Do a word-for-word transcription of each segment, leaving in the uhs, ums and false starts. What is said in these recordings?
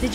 Did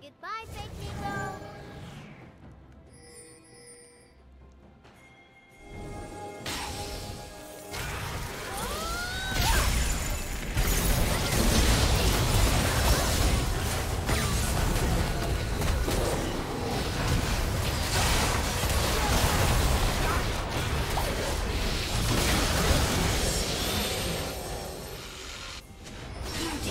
Goodbye, Saint Nico! You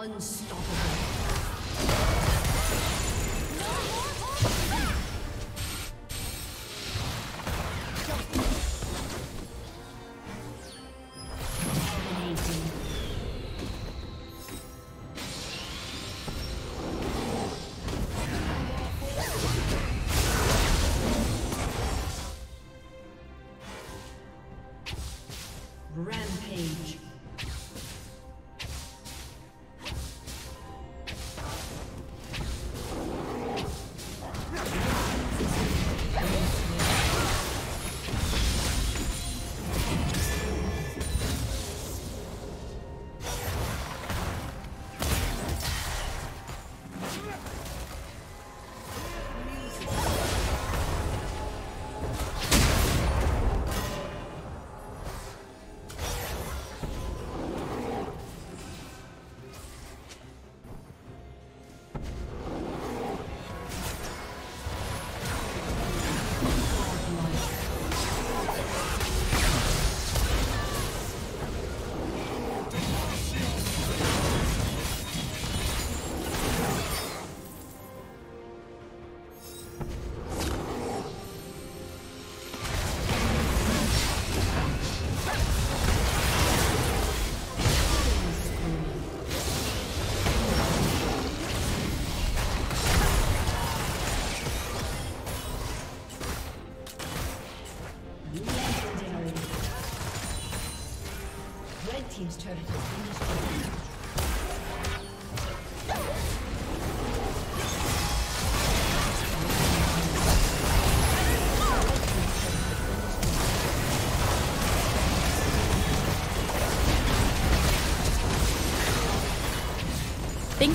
Unstoppable. Team's turret has been destroyed. Thank